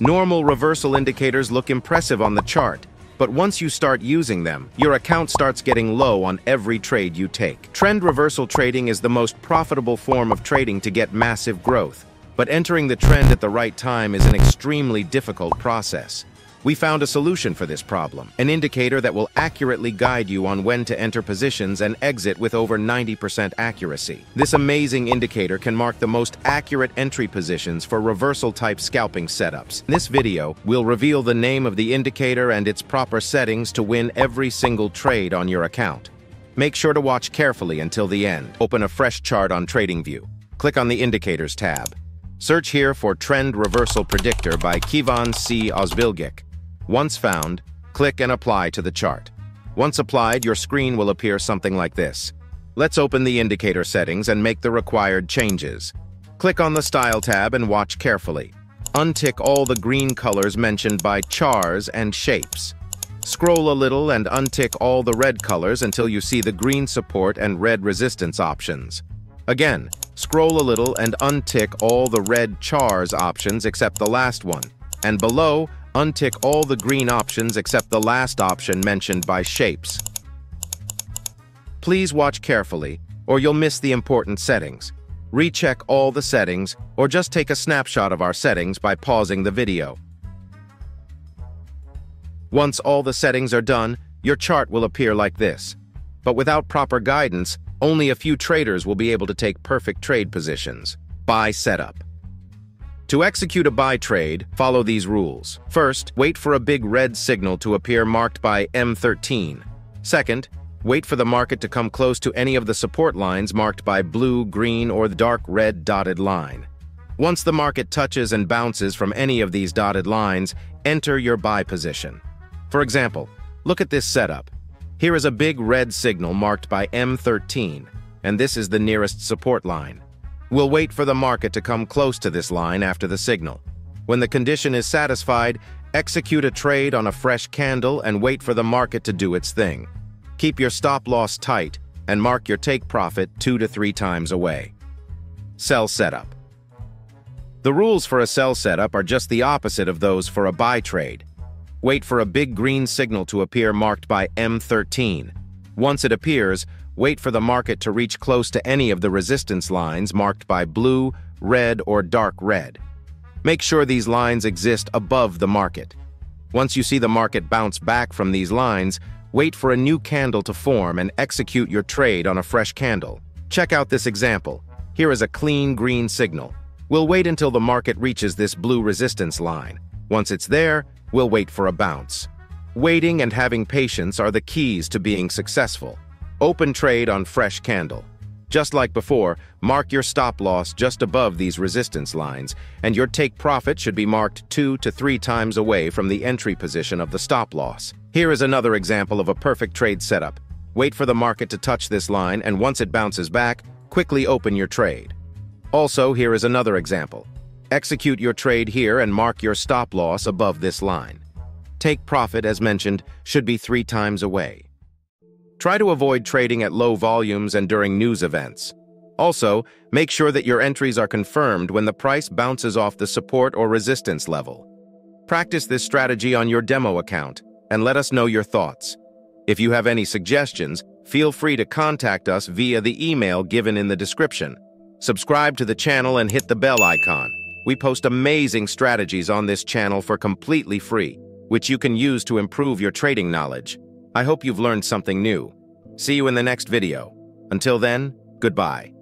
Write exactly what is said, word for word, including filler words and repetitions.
Normal reversal indicators look impressive on the chart, but once you start using them, your account starts getting low on every trade you take. Trend reversal trading is the most profitable form of trading to get massive growth, but entering the trend at the right time is an extremely difficult process. We found a solution for this problem, an indicator that will accurately guide you on when to enter positions and exit with over ninety percent accuracy. This amazing indicator can mark the most accurate entry positions for reversal-type scalping setups. In this video, we'll reveal the name of the indicator and its proper settings to win every single trade on your account. Make sure to watch carefully until the end. Open a fresh chart on TradingView. Click on the Indicators tab. Search here for Trend Reversal Predictor by Kivanc C. Ozbilgic. Once found, click and apply to the chart. Once applied, your screen will appear something like this. Let's open the indicator settings and make the required changes. Click on the Style tab and watch carefully. Untick all the green colors mentioned by chars and shapes. Scroll a little and untick all the red colors until you see the green support and red resistance options. Again, scroll a little and untick all the red chars options except the last one. And below, untick all the green options except the last option mentioned by shapes. Please watch carefully, or you'll miss the important settings. Recheck all the settings, or just take a snapshot of our settings by pausing the video. Once all the settings are done, your chart will appear like this. But without proper guidance, only a few traders will be able to take perfect trade positions. Buy setup. To execute a buy trade, follow these rules. First, wait for a big red signal to appear marked by M thirteen. Second, wait for the market to come close to any of the support lines marked by blue, green, or the dark red dotted line. Once the market touches and bounces from any of these dotted lines, enter your buy position. For example, look at this setup. Here is a big red signal marked by M thirteen, and this is the nearest support line. We'll wait for the market to come close to this line after the signal. When the condition is satisfied, execute a trade on a fresh candle and wait for the market to do its thing. Keep your stop loss tight and mark your take profit two to three times away. Sell setup. The rules for a sell setup are just the opposite of those for a buy trade. Wait for a big green signal to appear marked by M thirteen. Once it appears, wait for the market to reach close to any of the resistance lines marked by blue, red, or dark red. Make sure these lines exist above the market. Once you see the market bounce back from these lines, wait for a new candle to form and execute your trade on a fresh candle. Check out this example. Here is a clean green signal. We'll wait until the market reaches this blue resistance line. Once it's there, we'll wait for a bounce. Waiting and having patience are the keys to being successful. Open trade on fresh candle. Just like before, mark your stop loss just above these resistance lines, and your take profit should be marked two to three times away from the entry position of the stop loss. Here is another example of a perfect trade setup. Wait for the market to touch this line, and once it bounces back, quickly open your trade. Also, here is another example. Execute your trade here and mark your stop loss above this line. Take profit, as mentioned, should be three times away. Try to avoid trading at low volumes and during news events. Also, make sure that your entries are confirmed when the price bounces off the support or resistance level. Practice this strategy on your demo account and let us know your thoughts. If you have any suggestions, feel free to contact us via the email given in the description. Subscribe to the channel and hit the bell icon. We post amazing strategies on this channel for completely free, which you can use to improve your trading knowledge. I hope you've learned something new. See you in the next video. Until then, goodbye.